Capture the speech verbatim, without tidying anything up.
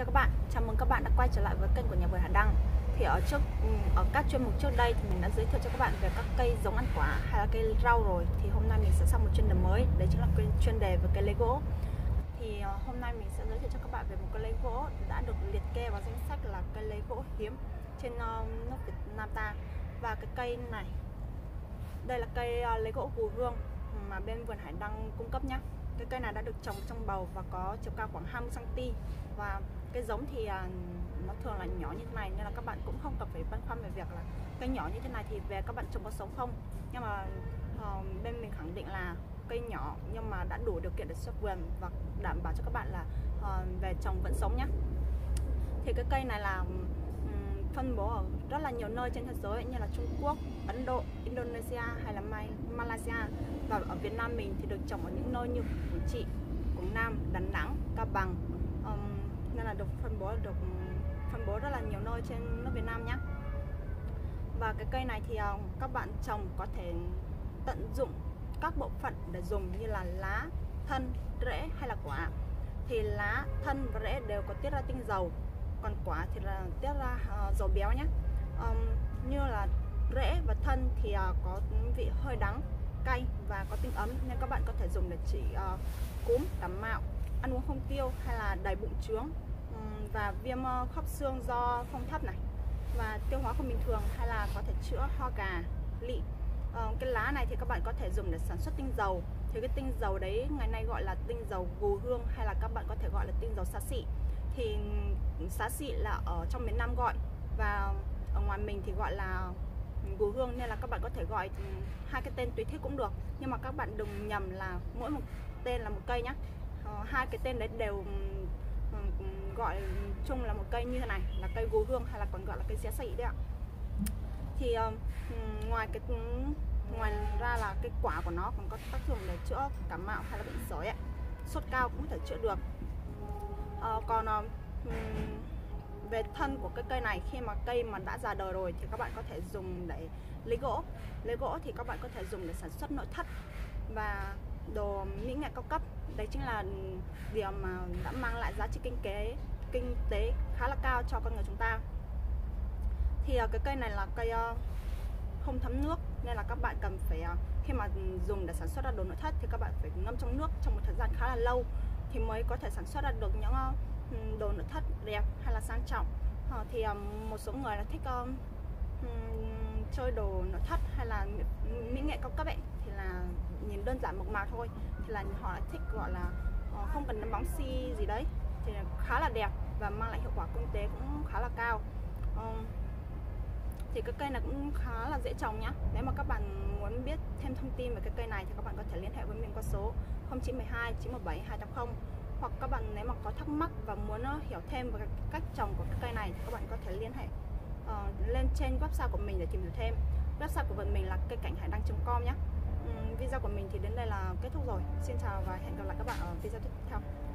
Chào các bạn, chào mừng các bạn đã quay trở lại với kênh của nhà vườn Hải Đăng. Thì ở trước ở các chuyên mục trước đây thì mình đã giới thiệu cho các bạn về các cây giống ăn quả hay là cây rau rồi. Thì hôm nay mình sẽ sang một chuyên đề mới, đấy chính là chuyên đề về cây lấy gỗ. Thì hôm nay mình sẽ giới thiệu cho các bạn về một cây lấy gỗ đã được liệt kê vào danh sách là cây lấy gỗ hiếm trên nước Việt Nam ta. Và cái cây này, đây là cây lấy gỗ gù hương mà bên vườn Hải Đăng cung cấp nhé. Cái cây này đã được trồng trong bầu và có chiều cao khoảng hai mươi xăng-ti-mét. Và cái giống thì nó thường là nhỏ như thế này, nên là các bạn cũng không cần phải băn khoăn về việc là cây nhỏ như thế này thì về các bạn trồng có sống không. Nhưng mà uh, bên mình khẳng định là cây nhỏ nhưng mà đã đủ điều kiện để xuất vườn và đảm bảo cho các bạn là uh, về trồng vẫn sống nhé. Thì cái cây này là um, phân bố ở rất là nhiều nơi trên thế giới như là Trung Quốc, Ấn Độ, Indonesia hay là Malaysia. Và ở Việt Nam mình thì được trồng ở những nơi như Quảng Trị, Quảng Nam, Đà Nẵng, Cao Bằng, um, nên là được phân bố được phân bố rất là nhiều nơi trên nước Việt Nam nhé. Và cái cây này thì các bạn trồng có thể tận dụng các bộ phận để dùng như là lá, thân, rễ hay là quả. Thì lá, thân và rễ đều có tiết ra tinh dầu, còn quả thì là tiết ra dầu béo nhé. Um, như là rễ và thân thì có vị hơi đắng, cay và có tính ấm, nên các bạn có thể dùng để trị uh, cúm, cảm mạo, ăn uống không tiêu hay là đầy bụng trướng và viêm khớp xương do phong thấp này, và tiêu hóa không bình thường, hay là có thể chữa ho gà, lị. Ờ, cái lá này thì các bạn có thể dùng để sản xuất tinh dầu. Thì cái tinh dầu đấy ngày nay gọi là tinh dầu gù hương, hay là các bạn có thể gọi là tinh dầu xá xị. Thì xá xị là ở trong miền Nam gọi, và ở ngoài mình thì gọi là gù hương, nên là các bạn có thể gọi hai cái tên tùy thích cũng được. Nhưng mà các bạn đừng nhầm là mỗi một tên là một cây nhé. Ờ, hai cái tên đấy đều gọi chung là một cây như thế này là cây gù hương, hay là còn gọi là cây xá xị đấy ạ. Thì uh, ngoài cái ngoài ra là cái quả của nó còn có tác dụng để chữa cảm mạo hay là bệnh sởi ạ, sốt cao cũng có thể chữa được. Uh, còn uh, về thân của cái cây này, khi mà cây mà đã già đời rồi thì các bạn có thể dùng để lấy gỗ. Lấy gỗ thì các bạn có thể dùng để sản xuất nội thất và đồ mỹ nghệ cao cấp. Đấy chính là điều mà đã mang lại giá trị kinh tế kinh tế khá là cao cho con người chúng ta. Thì cái cây này là cây không thấm nước, nên là các bạn cần phải, khi mà dùng để sản xuất ra đồ nội thất thì các bạn phải ngâm trong nước trong một thời gian khá là lâu thì mới có thể sản xuất ra được những đồ nội thất đẹp hay là sang trọng. Thì một số người là thích chơi đồ nội thất hay là mỹ nghệ cao cấp ấy, thì là nhìn đơn giản mộc mạc thôi, thì là họ thích gọi là không cần nắm bóng xi gì đấy, thì khá là đẹp và mang lại hiệu quả kinh tế cũng khá là cao. Thì cái cây này cũng khá là dễ trồng nhá. Nếu mà các bạn muốn biết thêm thông tin về cái cây này thì các bạn có thể liên hệ với mình qua số không chín một hai chín một bảy hai tám không. Hoặc các bạn nếu mà có thắc mắc và muốn hiểu thêm về cách trồng của cái cây này thì các bạn có thể liên hệ uh, lên trên website của mình để tìm hiểu thêm. Website của mình là cây cảnh hải đăng chấm com nhé. Video của mình thì đến đây là kết thúc rồi. Xin chào và hẹn gặp lại các bạn ở video tiếp theo.